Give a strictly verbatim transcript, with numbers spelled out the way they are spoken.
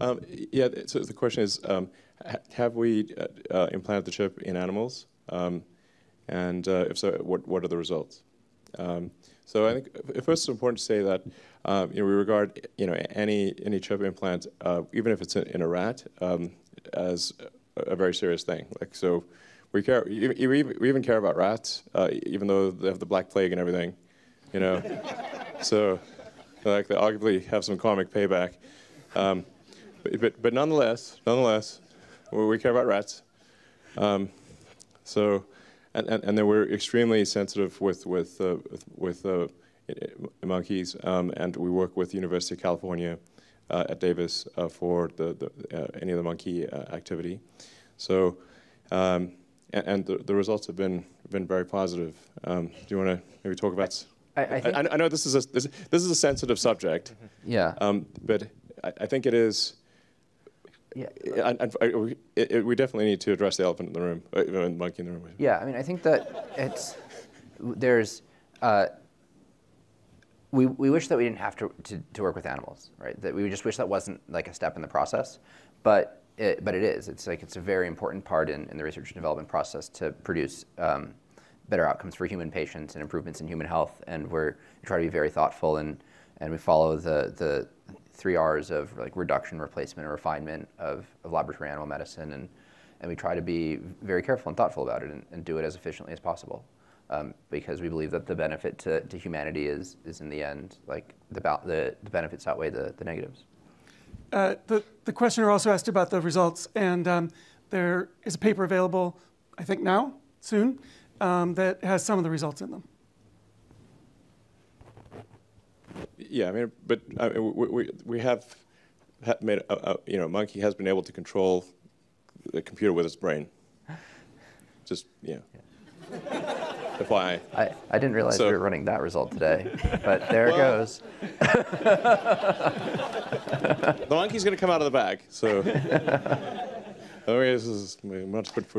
Um, yeah, so the question is, um, have we uh, implanted the chip in animals? Um, and uh, if so, what, what are the results? Um, so I think first it's important to say that um, you know, we regard you know, any, any chip implant, uh, even if it's in a rat, um, as a very serious thing. Like, so we, care, we even care about rats, uh, even though they have the Black Plague and everything. You know, so like they arguably have some comic payback, um, but, but but nonetheless, nonetheless, we, we care about rats, um, so and, and and then we're extremely sensitive with with uh, with uh, monkeys, um, and we work with University of California uh, at Davis uh, for the, the uh, any of the monkey uh, activity, so um, and, and the, the results have been been very positive. Um, do you want to maybe talk about? I, I, I, I know this is a this, this is a sensitive subject. Yeah. Um, but I, I think it is. Yeah. I, I, I, we, it, we definitely need to address the elephant in the room, uh, the monkey in the room. Yeah. I mean, I think that it's there's. Uh, we we wish that we didn't have to, to to work with animals, right? That we just wish that wasn't like a step in the process, but it, but it is. It's like it's a very important part in, in the research and development process to produce. Um, better outcomes for human patients and improvements in human health, and we're we try to be very thoughtful and and we follow the the three R's of like reduction, replacement, and refinement of, of laboratory animal medicine, and and we try to be very careful and thoughtful about it and, and do it as efficiently as possible, um, because we believe that the benefit to, to humanity is is in the end like the the, the benefits outweigh the the negatives. Uh, the the questioner also asked about the results, and um, there is a paper available, I think now soon. Um, that has some of the results in them. Yeah, I mean, but I mean, we, we we have made a, a, you know, monkey has been able to control the computer with its brain. Just yeah. yeah. F Y I. I I didn't realize so. we were running that result today, but there well, it goes. The monkey's going to come out of the bag, so. I mean, this is much good for.